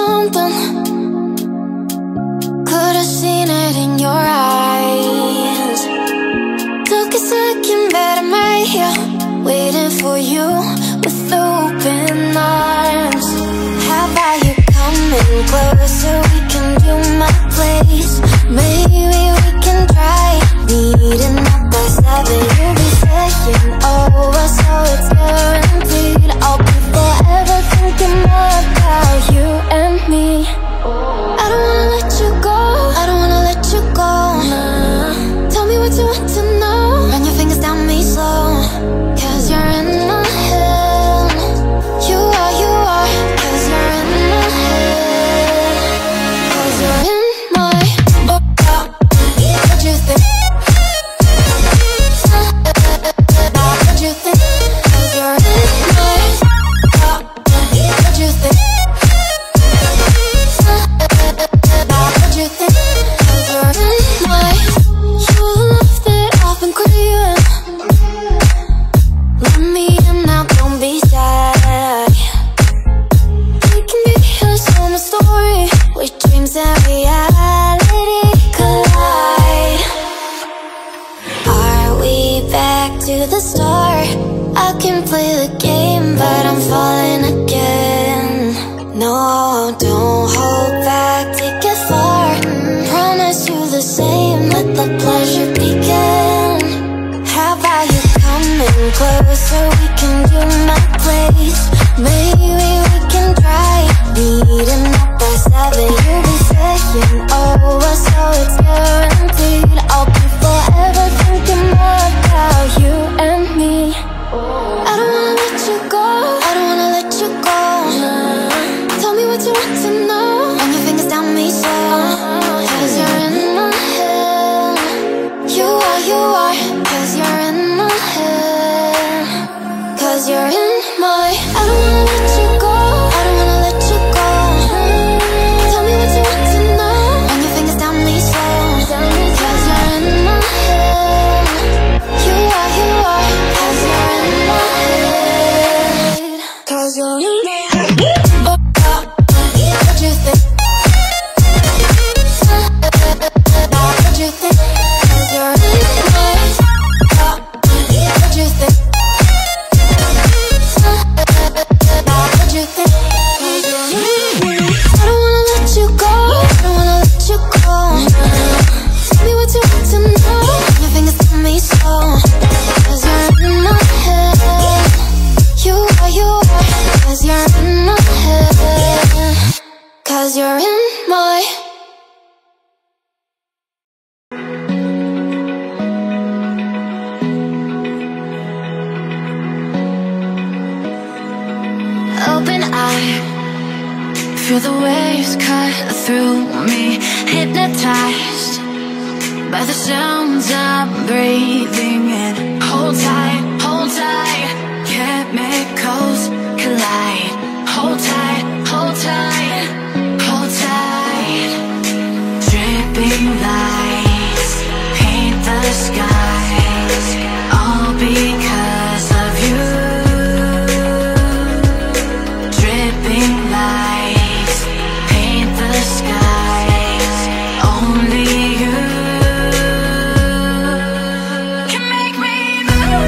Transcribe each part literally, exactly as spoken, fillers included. something. Could have seen it in your eyes. Took a second, but I'm right here, waiting for you with open arms. How about you coming closer? We can do my place. Maybe we can try needing up by seven. You'll be saying over, so it's guaranteed. I'll be forever thinking more about you and me. I don't wanna let you go. I don't wanna let you go. Nah. Tell me what you want to know. Run your fingers down me slow. Cause you're in my head. You are, you are. Cause you're in my head. Cause you're in my oh, oh. What you think? What you think? Cause you're in my oh, what you think? What you think? Cause you're in my. You left it, I've been craving. Let me in now, don't be shy. We can be here, so my story with dreams and reality collide. Are we back to the start? I can play the game, but I'm falling again. No, don't hold back, take it far. Promise you the same, let the pleasure begin. How about you coming closer? We can do my place. Maybe we can try meeting up by seven. You'll be saying over, so it's guaranteed. I'll be forever thinking more about you and me. I don't wanna let you go. I don't wanna let you go. Tell me what you want to know. Run your fingers down me slow. Cause you're in my head. You are, you are. Cause you're in my head. Cause you're in my. I don't wanna let you go. I don't wanna let you go. Tell me what you want to know. Run your fingers down me slow. Cause you're in my head. You are, you are. Cause you're in my head. Cause you're in my head. Oh, oh. What you think? What you think? Cause you're in my oh. What you think? What you think? Cause you're in my. I don't wanna let you go. I don't wanna let you go. Tell me what you want to know. Run your fingers down me slow. Cause you're in my head. You are, you are. Cause you're in my head. Cause you're in my. Open eye, feel the waves cut through me. Hypnotized by the sounds I'm breathing in. Hold tight, hold tight, chemicals collide. Hold tight, hold tight, hold tight. Dripping lights paint the skies, all because of you. Only you can make me move.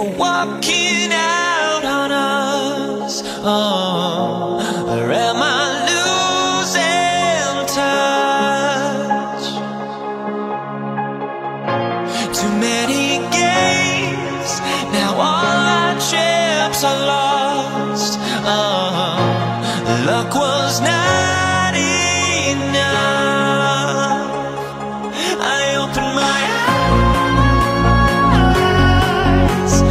for walking out on us. Oh, or am I losing touch? Too many games, now all our chips are lost. Oh, luck was not enough. I opened my eyes. Yeah.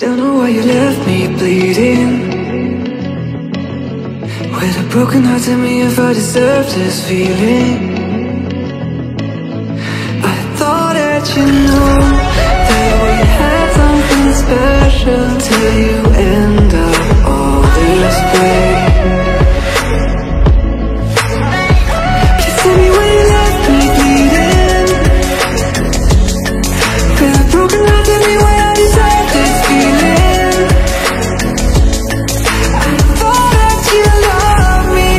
Don't know why you left me bleeding, with a broken heart. Tell me if I deserve this feeling. I thought that you knew that we had something special till you end up all this way. Please tell me why you left me bleeding, with a broken heart. Tell me why I deserve this feeling. I thought that you loved me,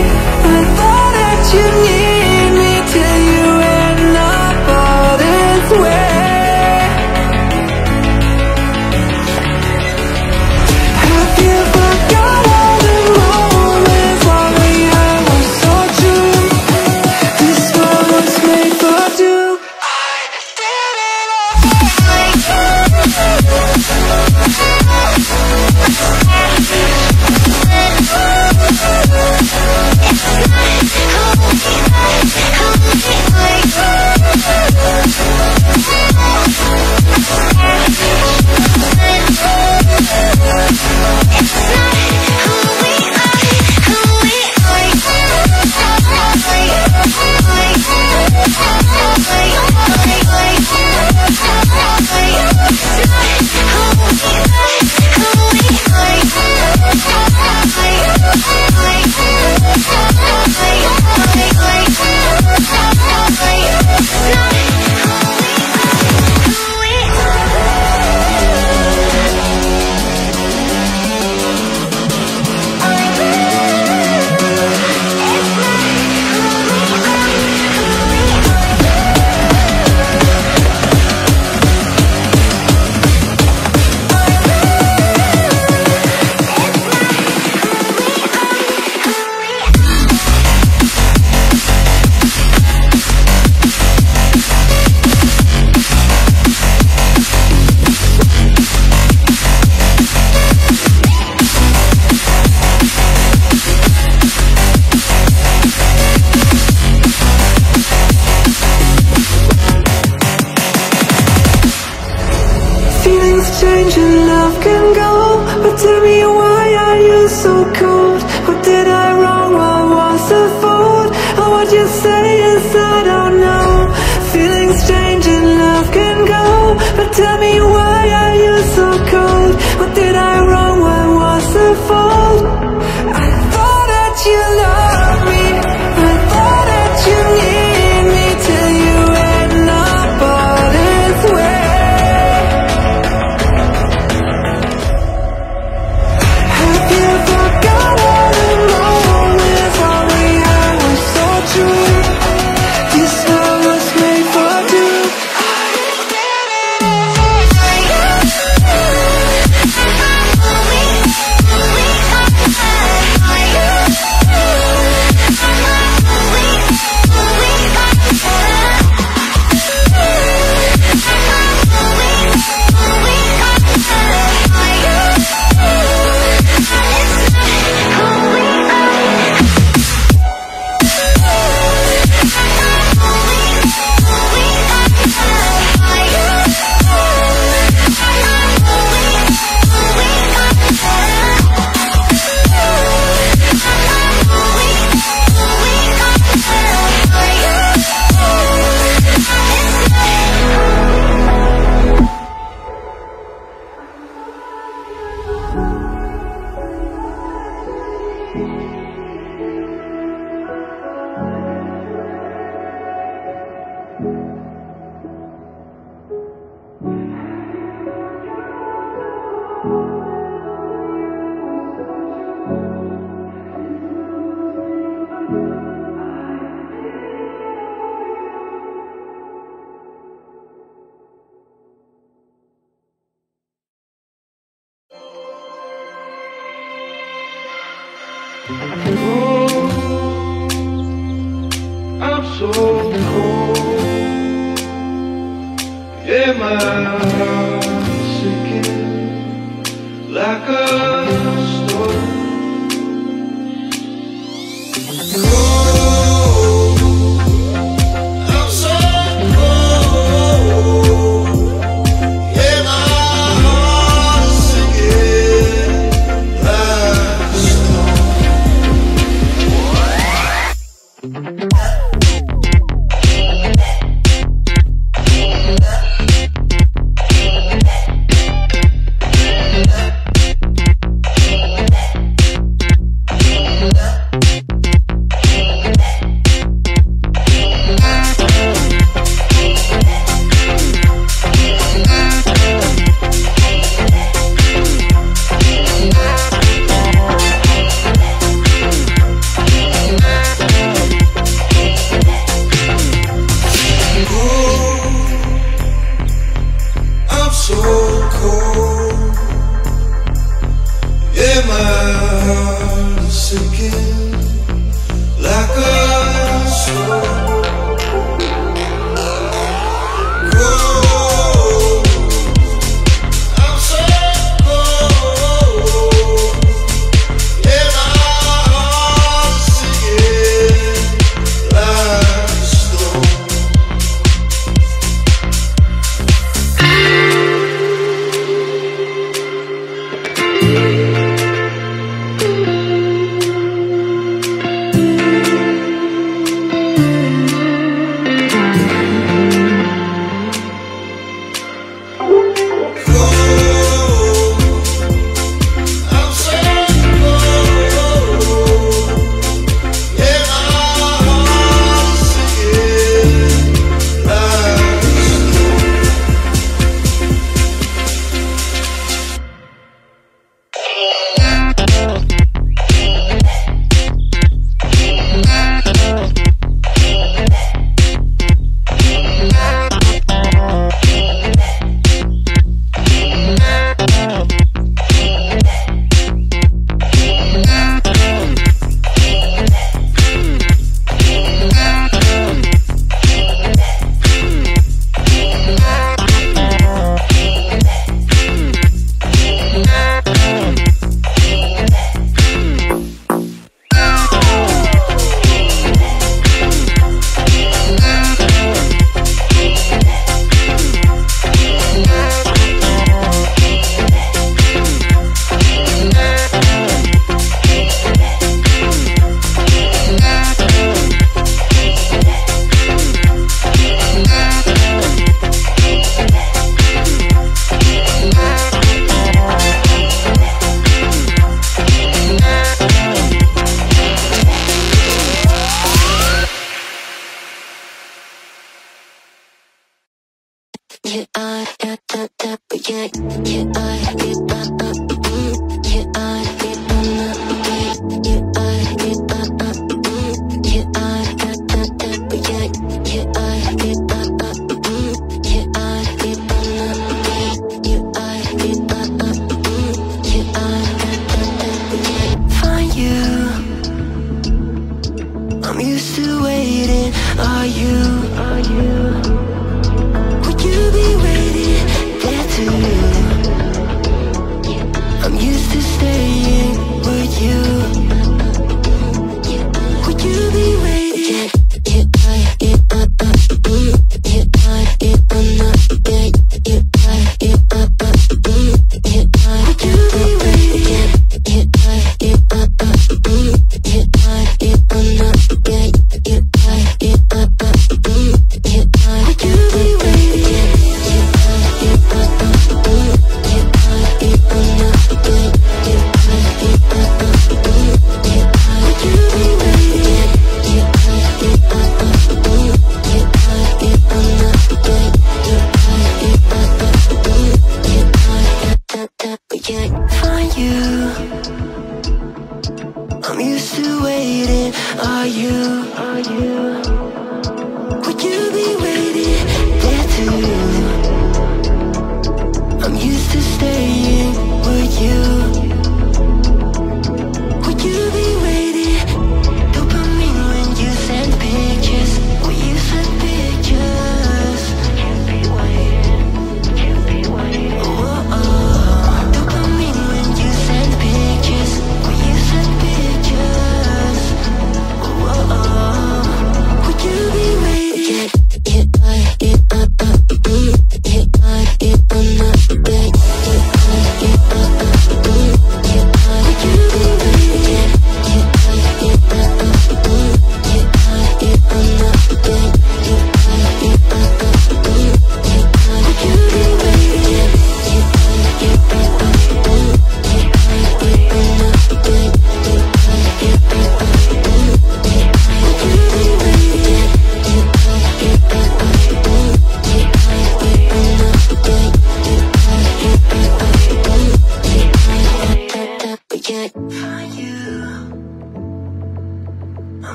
I thought that you need me, till you end up all this way. Have you forgot all the moments while we had was so true? This world was made for two. I did it all. Feelings change and love can go, but tell me why are you so cold? What did I wrong? What was the fault? Or what you say is I don't know. Feelings change and love can go, but tell me why are you so cold? What did I wrong? What was the fault? I thought that you loved me, I thought that you need me, till you end up all this way. Have you forgot all the moments while we had was so true? This love was made for two. Cold, I'm so cold. Yeah, my heart's sinking like a stone. Cold. I'm so cold. Yeah, my heart's sinking. Stay.